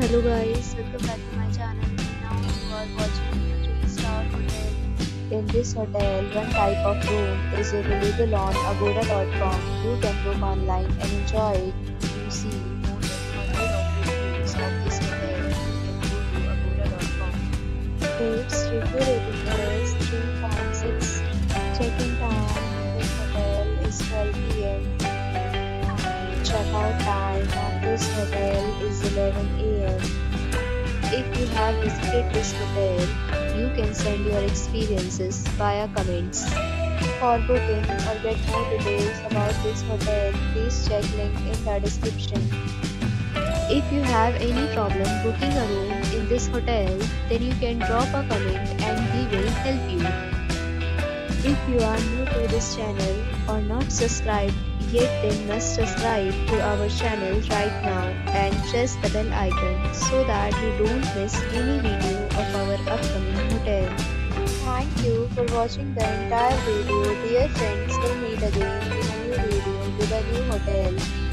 Hello guys, welcome back to my channel. Now you are watching a 3-star hotel. In this hotel, one type of room is available on Agoda.com. You can book online and enjoy it. You see more than 100 of reviews of this hotel. You can go to Agoda.com. Its review rating is 3.6. Check-in time, this hotel is 12 p.m. Check-out time of this hotel is 11 a.m. If you have visited this hotel, you can send your experiences via comments. For booking or get more details about this hotel, please check link in the description. If you have any problem booking a room in this hotel, then you can drop a comment and we will help you. If you are new to this channel or not subscribed yet, then must subscribe to our channel right now and press the bell icon so that you don't miss any video of our upcoming hotel. Thank you for watching the entire video. Dear friends, we'll meet again in a new video with a new hotel.